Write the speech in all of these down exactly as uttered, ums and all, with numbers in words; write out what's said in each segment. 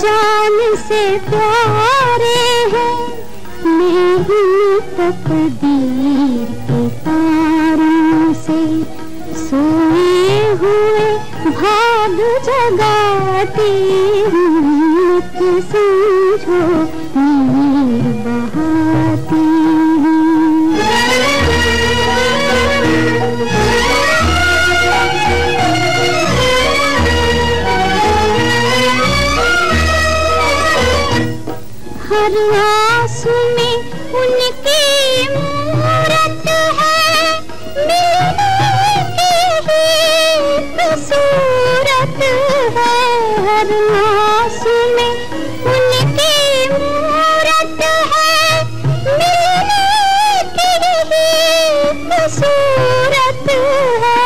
जान जान से प्यारे हैं मेरी तकदीर के तारों से सोए हुए भाग जगाती हूँ कि समझो नीर बहाती हर आंसू में उनकी मूरत है मिलने की ही सूरत है हर आंसू में उनकी मूरत है मिलने की ही सूरत है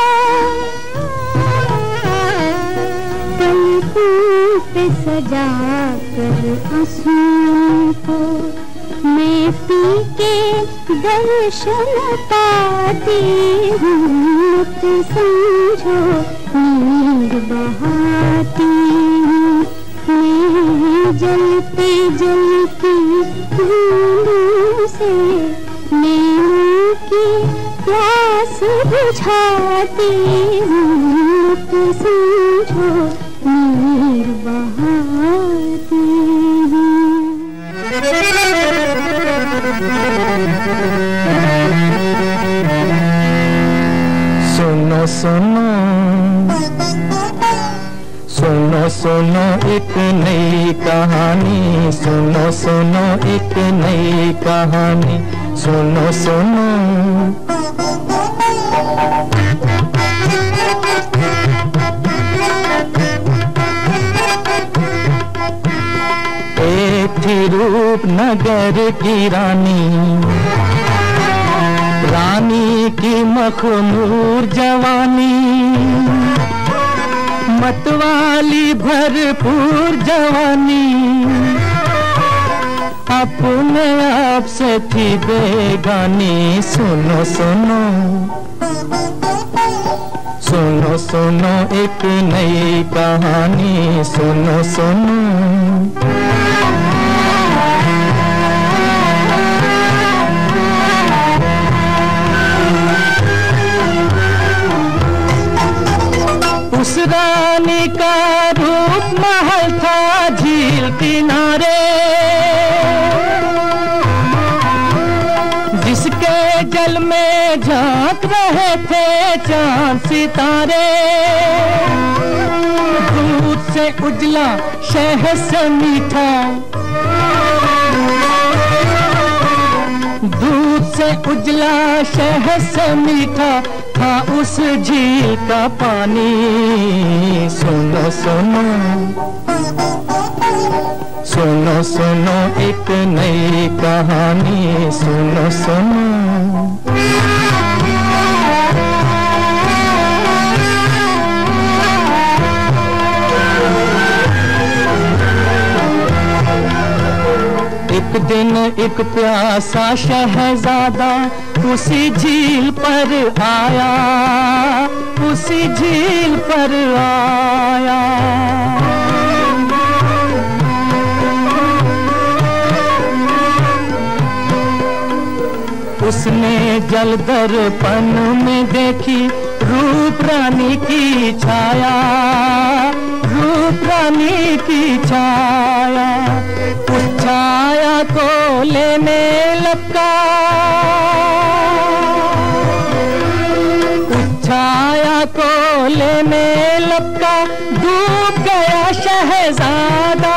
तलकों पे सजा कर आंसू को मैं पी के दर्शन पाती हूँ समझो नीर बहाती हूँ मैं जलते जलती धूलों से मैं की प्यास बुझाती हूँ समझो नीर बहाती हूँ। सुनो सुनो सुनो सुनो एक नई कहानी सुनो सुनो एक नई कहानी सुनो सुनो रूपनगर की रानी रानी की मखमूर जवानी मतवाली भरपूर जवानी अपने आप से थी बेगानी सुनो सुनो सुनो सुनो एक नई कहानी सुनो सुनो उस रानी का रूप महल था झील किनारे जिसके जल में झांक रहे थे चांद सितारे दूध से उजला शहद से मीठा दूध से उजला शहद से मीठा था उस झील का पानी सुनो सुनो सुनो सुनो एक नई कहानी सुनो सुनो एक दिन एक प्यासा शहजादा उसी झील पर आया उसी झील पर आया उसने जलदर्पण में देखी रूप रानी की छाया रूप रानी की छाया उस छाया को लेने लपका उस छाया को लेने लपका डूब गया शहजादा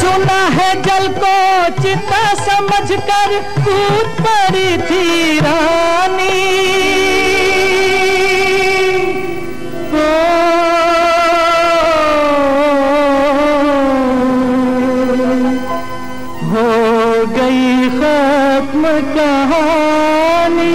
सुना है जल को चिता समझकर कूद पड़ी थी रानी कहानी।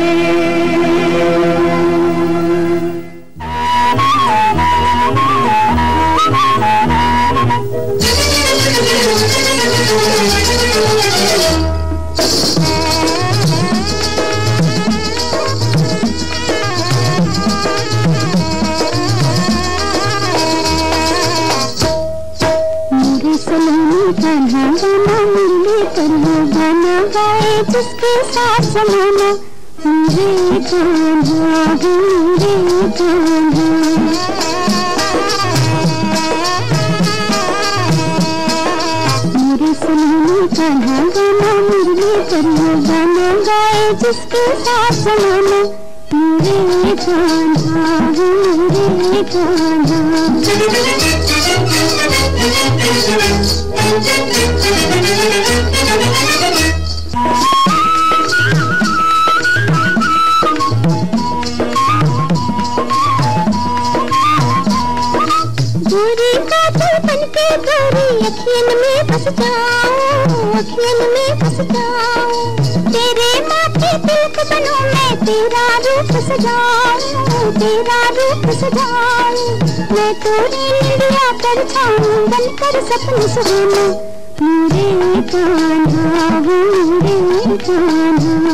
जिसके साथ मिलो मेरे चंदू मेरे चंदू मेरे सुनो गाना गाना मेरे चंदू गाना गाए जिसके साथ मिलो मेरे चंदू मेरे चंदू गोरी का फूल बनके गोरी अखियन में फंस जाऊं अखियन में फंस जाऊं तेरे माथे तिलक बनूं मैं तेरा रूप सजाऊं तेरा रूप सजाऊं मैं तेरी लड़िया कर जाऊं बनकर सपने सुहाऊं मेरे कान्हा मेरे कान्हा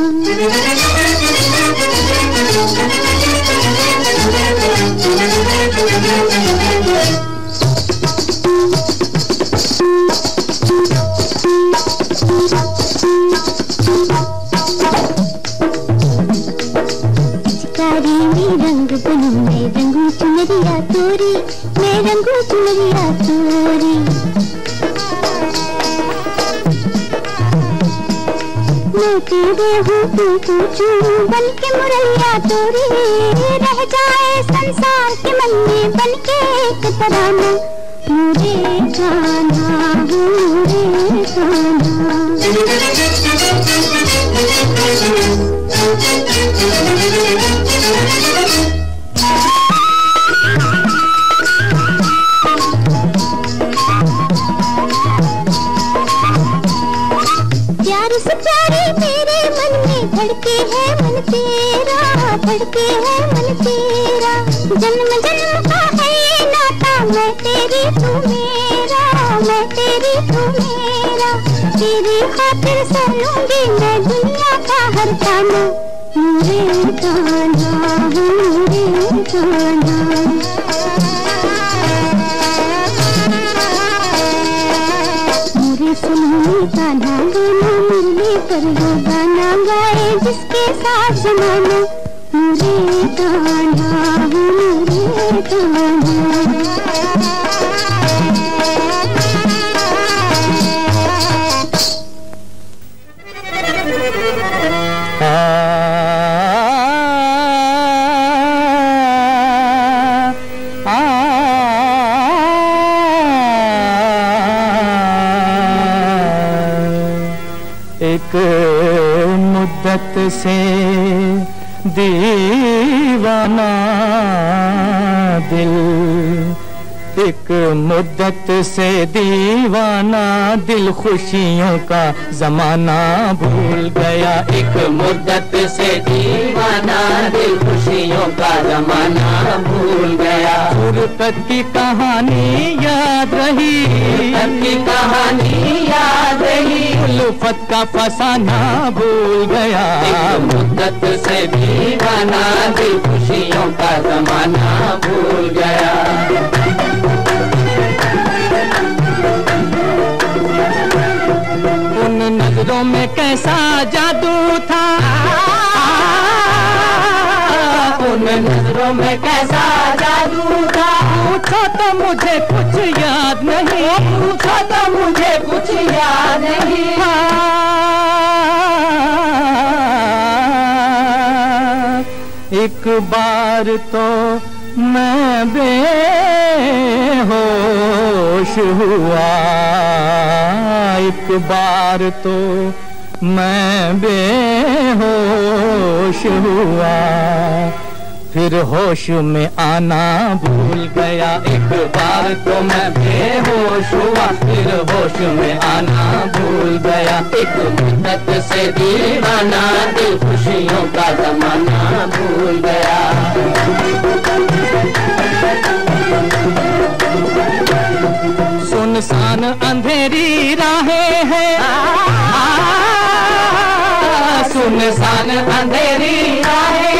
चिकारी में रंग बनूं मैं रंगू चुनरिया तोरी मैं रंगू चुनरिया तोरी मैं तेरे हूँ तू तू तू बनके मुरलिया तोरी रह जाए संसार के मन में बनके एक तराना मुझे जाना मुझे जाना से प्यारे मेरे मन में धड़के है मन तेरा धड़के है मन तेरा जन्म जन्म का है ये नाता मैं तेरी तू मेरा मैं तेरी तू मेरा तेरी खातिर सह लूंगी मैं दुनिया का हर ताना मेरे ताना मेरे ताना सुनो गाना गाना मिलने पर वो गाना गाए जिसके साथ जमाना मेरे गाना मेरे गाना मुद्दत से दीवाना दिल एक मुद्दत से दीवाना दिल खुशियों का जमाना भूल गया एक मुद्दत से दीवाना दिल खुशियों का जमाना भूल गया फुर्सत की कहानी याद रही फुर्सत की कहानी याद रही उल्फत का फसाना भूल गया एक मुद्दत से दीवाना दिल खुशियों का जमाना भूल गया उन नजरों में कैसा जादू था उन नजरों में कैसा जादू था पूछो तो मुझे कुछ याद नहीं पूछो तो मुझे कुछ याद नहीं एक बार तो मैं बेहोश हुआ एक बार तो मैं बेहोश हुआ फिर होश में आना भूल गया एक बार तो मैं बेहोश हुआ फिर होश में आना भूल गया एक मुद्दत से दीवाना दिल खुशियों का जमाना भूल गया सुनसान अंधेरी राहें हैं सुनसान अंधेरी राहें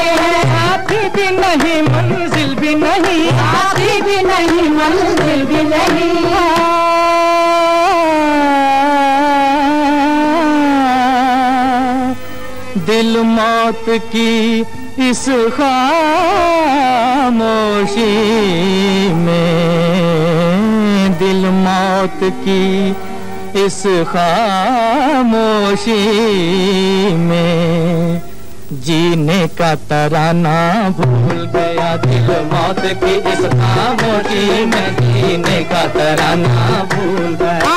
भी नहीं मंजिल भी नहीं आखिरी भी नहीं मंजिल भी नहीं दिल मौत की इस खामोशी में, दिल मौत की इस खामोशी में जीने का तराना भूल गया। दिल मौत की इस खामोशी में जीने का तराना भूल गया।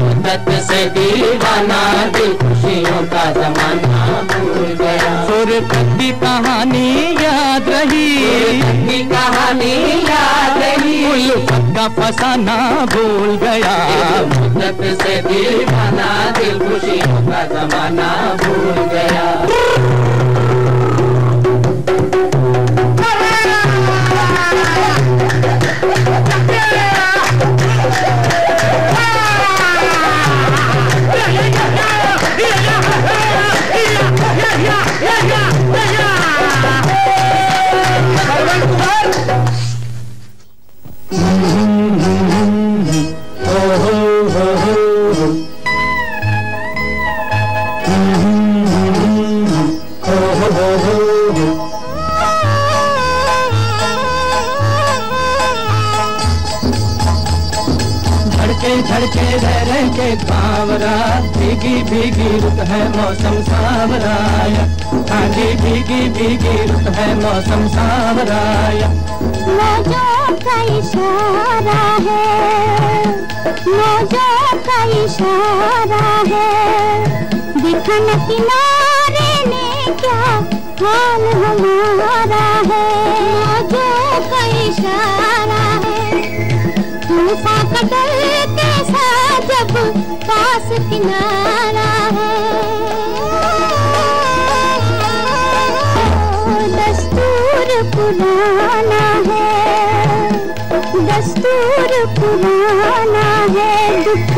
मदद से दीवाना दिल खुशियों का जमाना भूल गया। फुर्कत की कहानी याद रही, फुर्कत की कहानी याद रही, उल्फत का फसाना भूल गया। मदद से दीवाना दिल खुशियों का जमाना भूल गया। भीगी भीगी रुत है मौसम सांवराया, आगे भीगी भीगी रुत है मौसम सांवराया। मौजों का इशारा है, मौजों का इशारा है, देखा न किनारे ने क्या हाल हमारा है। मौजों का इशारा है, तुम सा कदल कैसा जब पास किनारा है। दस्तूर पुराना है, दस्तूर पुराना है, दुख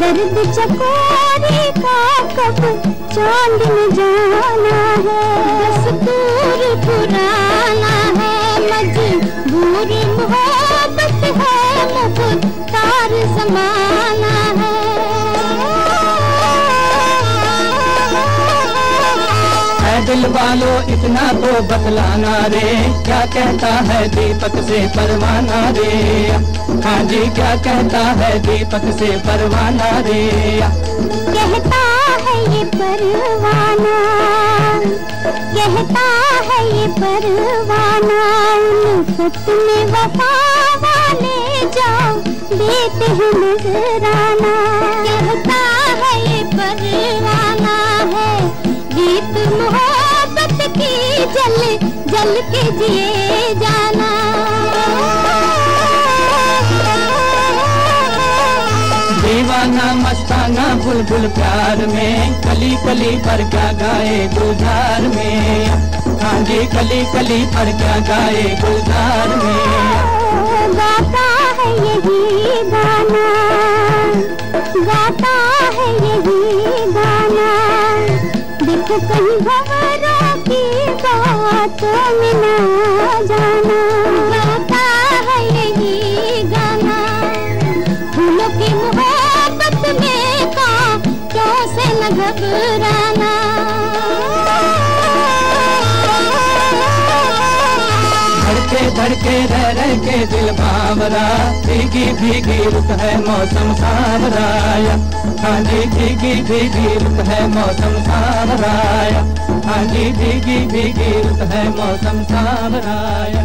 दर्द चकोरी का कब चांद में जाना है। दस्तूर पुराना है, मजबूरी मोहब्बत है, मुख्तार समाना है। दिल वालों इतना तो बतलाना रे, क्या कहता है दीपक से परवाना रे। हाँ जी, क्या कहता है दीपक से परवाना रे। कहता है ये परवाना, कहता है ये परवाना, उल्फत में वफा वाले जाओ देते हैं नजराना। कहता है ये परवाना है, गीत मोहब्बत की जल जल के जिए जाना। दीवाना मस्ताना बुलबुल प्यार में, कली कली पर क्या गाए गुलजार में। हाँ जी, कली कली पर क्या गाए गुलजार में। गाता है यही गाना, गाता है यही गाना, देखो कहीं भंवरों की बातों में ना जाना। गाता है यही गाना, फूलों की मोहब्बत में का कैसे न घबराना। धड़के रह रह के दिल बावरा, भीगी भीगी रुत है मौसम सांवराया। हाँ जी, भीगी भीगी रुत है मौसम सांवराया। हाँ जी, भीगी भीगी रुत है मौसम सांवराया।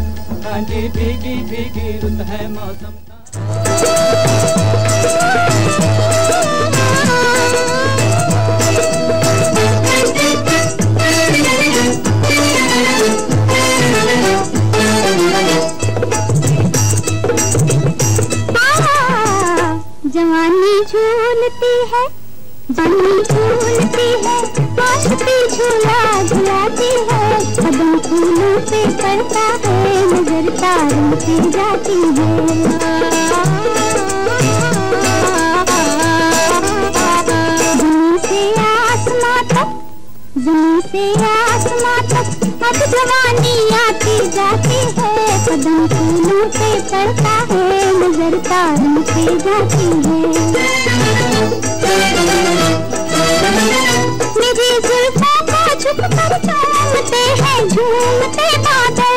हाँ जी, भीगी भीगी रुत है मौसम। जवानी झूलती है, जवानी झूलती है, मस्ती झूला झुलाती है, कदम फूलों पे पड़ता है, नजर तारों पे जाती है। जमीन से आसमां तक, जमीन से आसमां तक, अब जवानी आती जाती है, कदम फूलों पे पड़ता है, नजर तारों पे जाती है। मेरी जुल्फों को पर झूमते हैं झूमते बादल,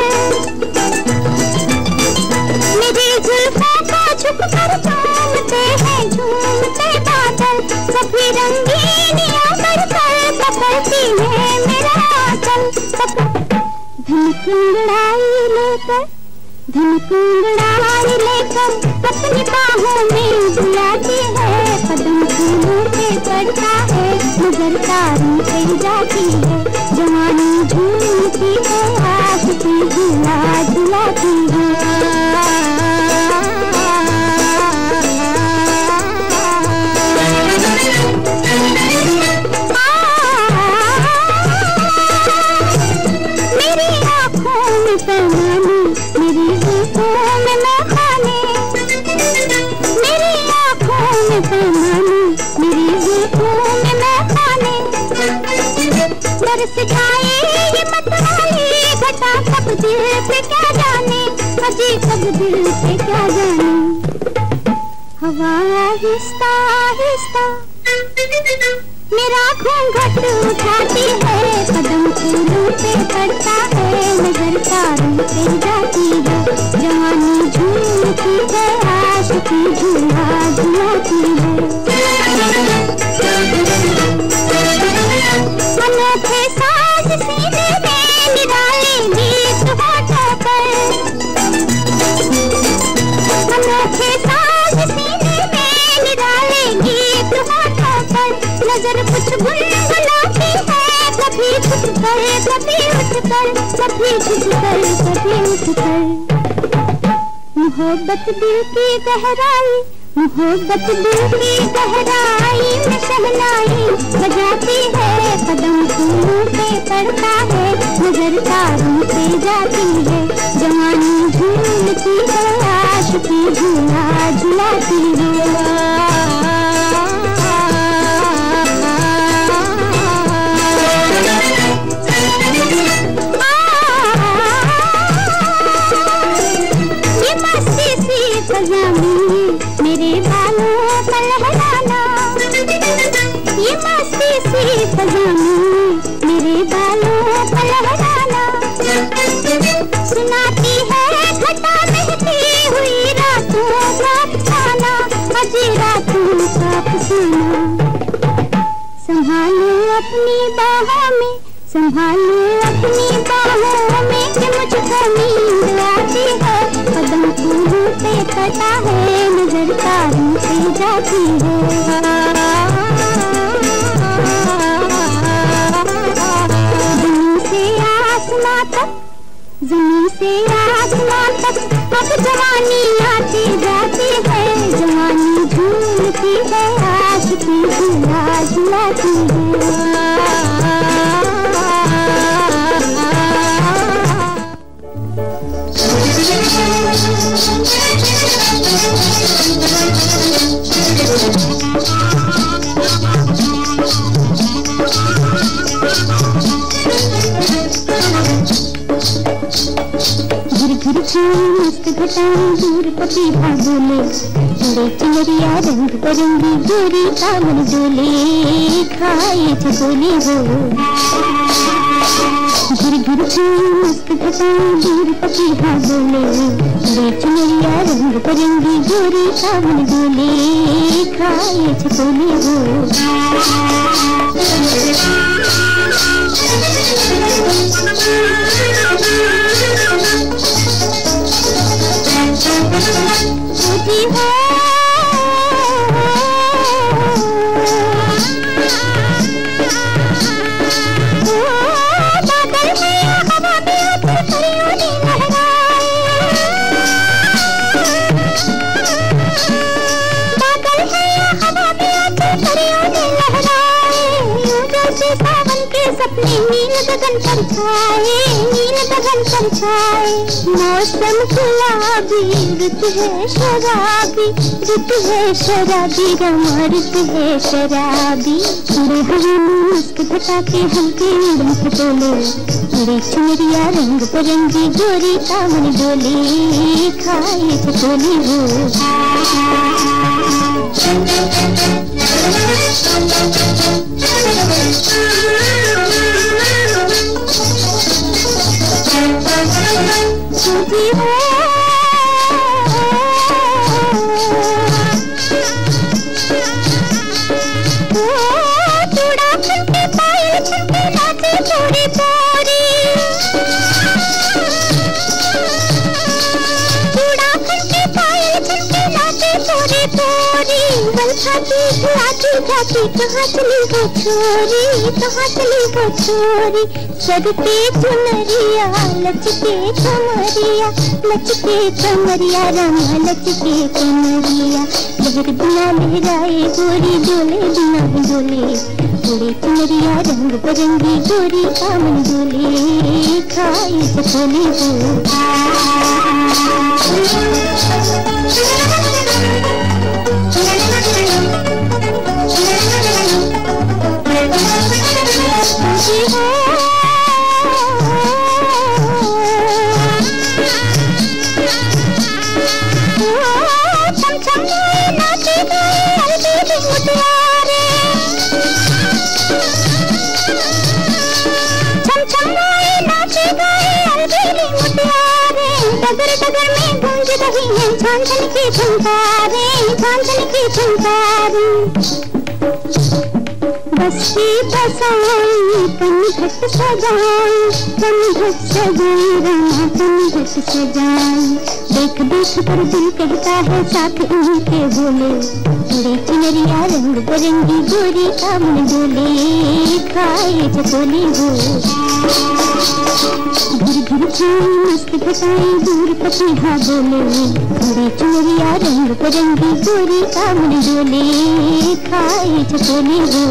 मेरी जुल्फों को छुप कर झूमते हैं झूमते बादल, सभी रंगीनियों पर पर पकड़ती है मेरा आंचल। धमक लड़ाई लेकर धमक लड़ाई लेकर अपनी बाहों में झुलाती है, कदम फूलों पे चढ़ता है, नजर तारों पे जाती है, जवानी झूमती है, आशिकी झूला झुलाती है। मेरी आँखों में पैमाने, मेरी आँखों में मैखाने, मेरी आँखों में पैमाने, मेरी आँखों में मैखाने, बरस खाए ये मतवाले घटा कब दिल पे क्या जाने, मजे कब दिल पे क्या जाने। हवा आहिस्ता आहिस्ता मेरा घूंघट उठाती है, कदम फूलों पे पड़ता है, नजर तारों पे जाती है, जवानी झूमती है, आशिकी झूला झुलाती है। मनो थे साज सीने में निराले नीत होठों पर, मनो थे साज सीने में निराले नीत होठों पर, नजर कुछ बुलबुलाती है, कभी उठ कर कभी उठ कर कभी उठ कर कभी उठ कर। मोहब्बत दिल की गहराई, मोहब्बत दिल की गहराई में शहनाई बजाती है, कदम फूलों पे पड़ता है, नजर तारों पे जाती है, जवानी झूमती है, आशिकी झूला झुलाती है। मेरे बालों का लहराना, ये मस्ती सी फजानी, मेरे बालों का लहराना, सुनाती है घटा बहती हुई रातों का अफसाना, अजी रातों का अफसाना। संभालो अपनी बाहों में, संभालो अपनी बाहों में कि मुझको नींद आती है, कदम फूलों पे पड़ता है, नजर तारों पे जाती है। जमीन से आसमां तक, जमीन से आसमां तक अब जवानी आती जाती है, जवानी झूमती है, आशिकी झूला झुलाती है। घिर मस्त घटाएं दूर पपीहा बोले, चुरे चुनरिया रंग बरंगी गोरी कांवर डोले, खाए थे बोले हो। घिर घिर मस्त घटाएं दूर पपीहा बोले, चुरे चुनरिया रंग बरंगी गोरी कांवर डोले, खाए थे बोले हो। होती है ओ बादल में हवा में उतर परियों ने लहराए, बादल में हवा में उतर परियों ने लहराए, जैसे सावन के सपने नील गगन पर छाए, नील गगन पर छाए। मौसम गुलाबी ऋतु है शराबी, ऋतु है शराबी, रमा ऋतु है शराबी, मेरे हरे मुस्क घटा के हल्के रंग डोले, मेरे चुनरिया रंग बरंगी गोरी कांवर डोले, खाए थे बोले हो। की जाती कहाँ चली गो छोरी, कहाँ चली गो छोरी। सर पे चुनरिया लचके कमरिया, लचके कमरिया रामा लचके कमरिया। लहर बिना लहराए गोरी डोले बिना डोले, गोरी कमरिया रंग बरंगी गोरी कामन डोले। खाई सकोले वो झांझन के झुंकारे, झांझन के झुंकारे। बसी बसाई कनघट सजाई, कनघट सजाई रामा कनघट सजाई। देख देख कर दिल कहता है साथ इनके बोले, पूरे चुनरिया रंग बरंगी गोरी कामन डोले। खाए चकोली हो घर घर छाई मस्त घटाई दूर पसीहा बोले, पूरे चुनरिया रंग बरंगी गोरी कामन डोले। खाए चकोली हो।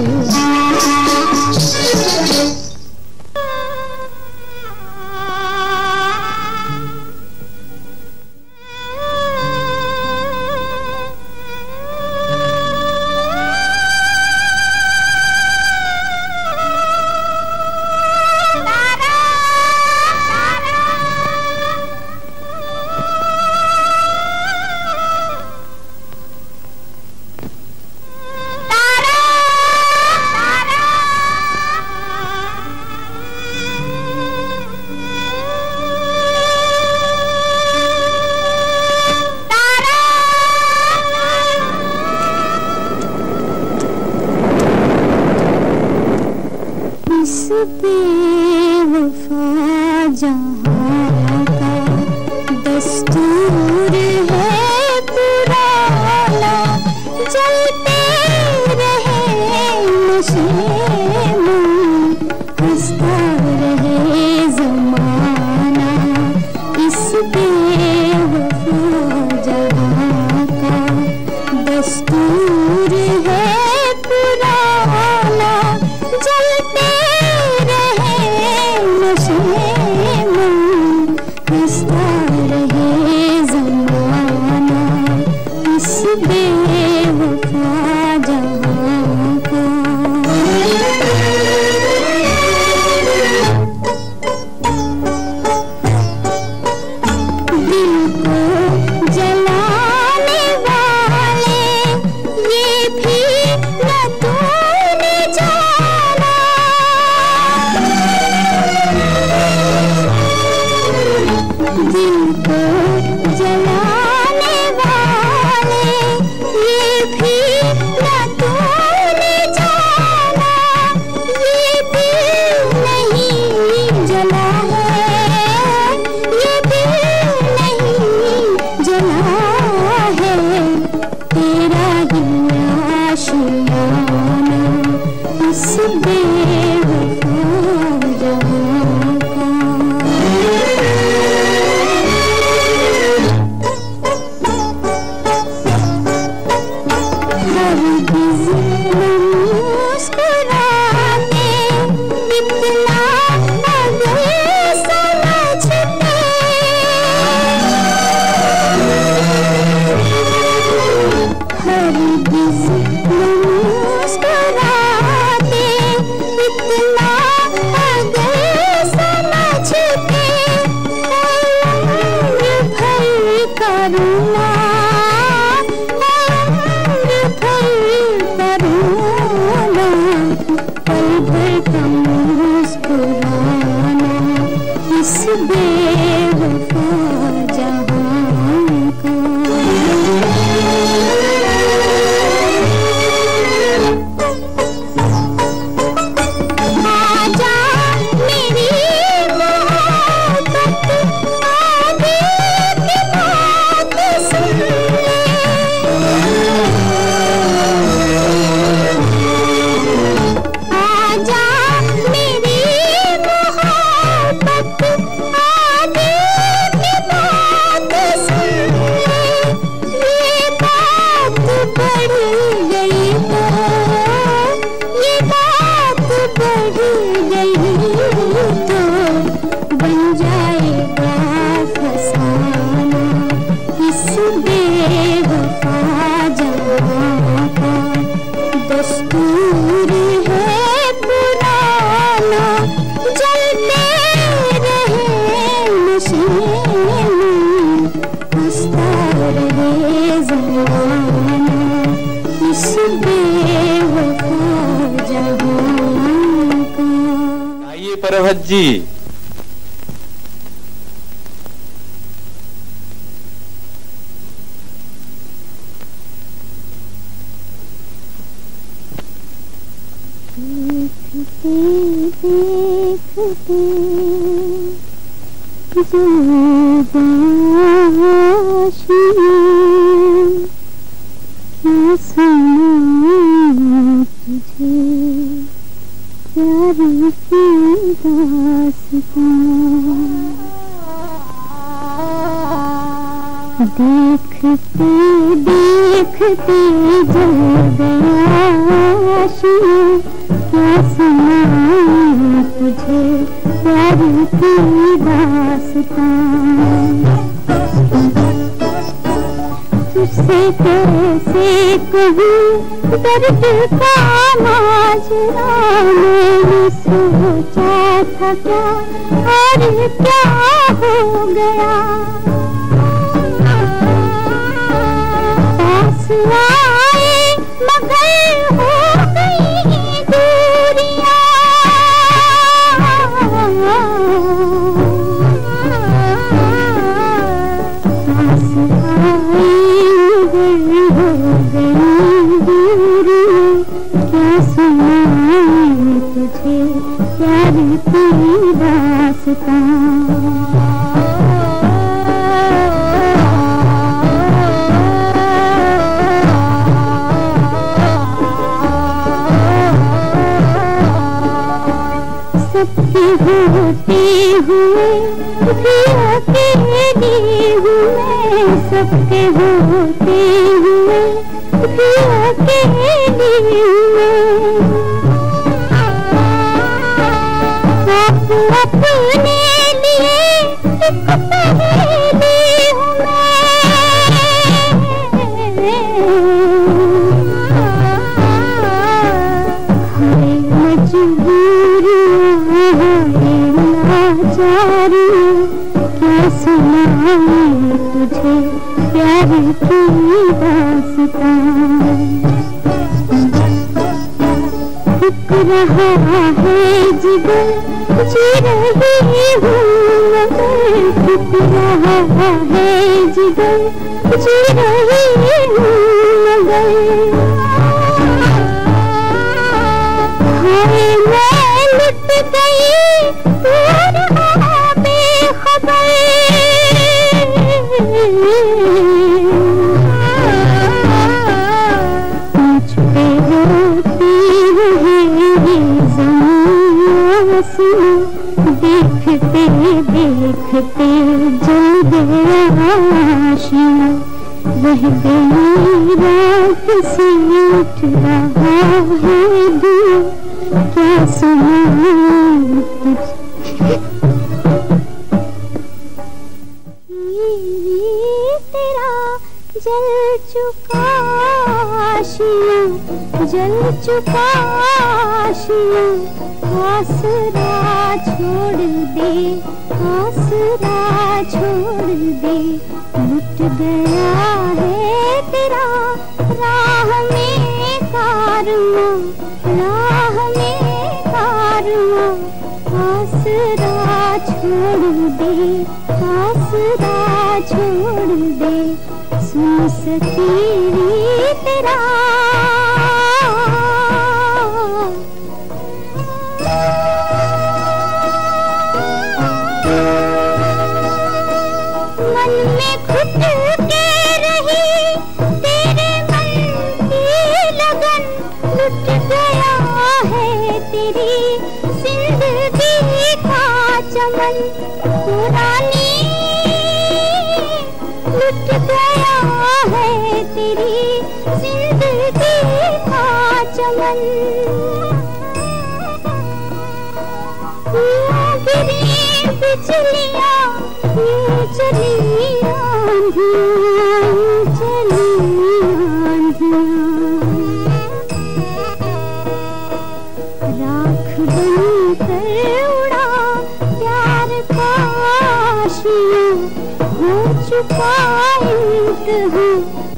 This is beautiful. बस बेवफा जहाँ का दस्तूर है पुराना, जलते रहे नशे में हंसता रहे ज़माना। इस बेवफा जहाँ का आइए परवत जी। देखते देखते जल गया आशिक़, क्या सुनाऊं तुझे प्यार की दास्तां। तुझसे कैसे कहूं दर्द का माजरा, मैंने सोचा था क्या और क्या हो गया। आए मगर हो गई दूरियां, पास आए मगर हो गई दूरियां, क्या सुनाऊं तुझे प्यार की दास्तां। होते हुए भी अकेले हुए, सबके होते हुए भी अकेले हुए, आप अपने लिए एक पहेली हूँ मैं। मजबूरी जारी, क्या सुनाऊं तुझे प्यार की दास्तां। थक रहा है जिगर, जी रही हूँ मगर, थक रहा है जिगर, जी रही हूँ मगर। हाय मैं लुट गई देखते देखते जल गया आशिक़, रह गई रात सी उठ रहा है दूर, क्या सुनाऊं तुझे तेरा जल चुका आशिक़, जल चुका आशिक़। आसरा छोड़ दे, आसरा छोड़ दे, लुट गया है तेरा राह में कारवां, राह में कारवां। आसरा छोड़ दे, आसरा छोड़ दे, सुन सकेगी तेरा चमन पुरानी, लुट गया है तेरी जिंदगी का चमन। गिरी बिजलियाँ, बिजलियाँ भी हो चुका इंतहा